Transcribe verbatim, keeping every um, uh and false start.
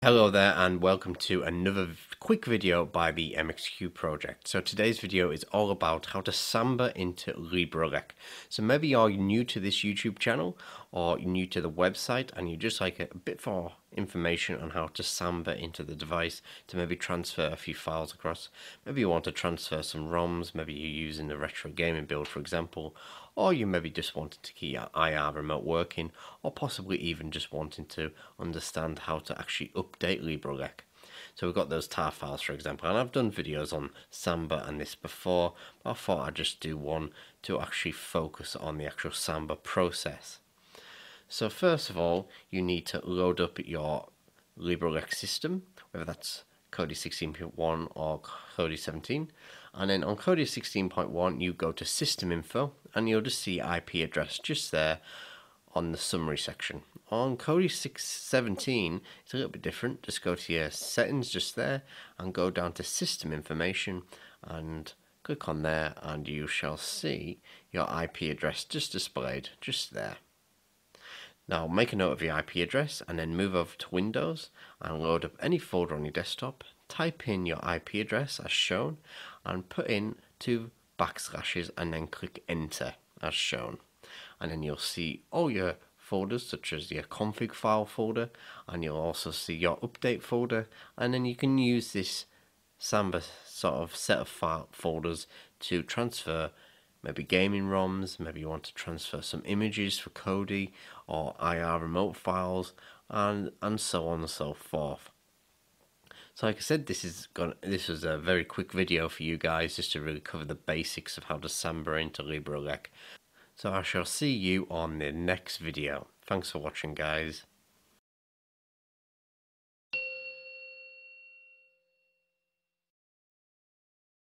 Hello there and welcome to another quick video by the M X Q Project. So today's video is all about how to Samba into LibreELEC. So maybe you're new to this YouTube channel or you're new to the website and you just like a bit more information on how to Samba into the device to maybe transfer a few files across. Maybe you want to transfer some ROMs, maybe you're using the retro gaming build for example, or you maybe just wanted to keep your I R remote working, or possibly even just wanting to understand how to actually update LibreELEC. So we've got those tar files for example, and I've done videos on Samba and this before, but I thought I'd just do one to actually focus on the actual Samba process. So first of all, you need to load up your LibreELEC system, whether that's Kodi sixteen point one or Kodi seventeen, and then on Kodi sixteen point one you go to system info and you'll just see I P address just there on the summary section. On Kodi six seventeen it's a little bit different, just go to your settings just there and go down to system information and click on there and you shall see your I P address just displayed just there. Now make a note of your I P address and then move over to Windows and load up any folder on your desktop, type in your I P address as shown and put in two backslashes and then click enter as shown, and then you'll see all your folders such as your config file folder, and you'll also see your update folder, and then you can use this Samba sort of set of file folders to transfer maybe gaming ROMs, maybe you want to transfer some images for Kodi or I R remote files, and and so on and so forth. So like I said, this is gonna this was a very quick video for you guys just to really cover the basics of how to Samba into LibreELEC. So I shall see you on the next video. Thanks for watching guys.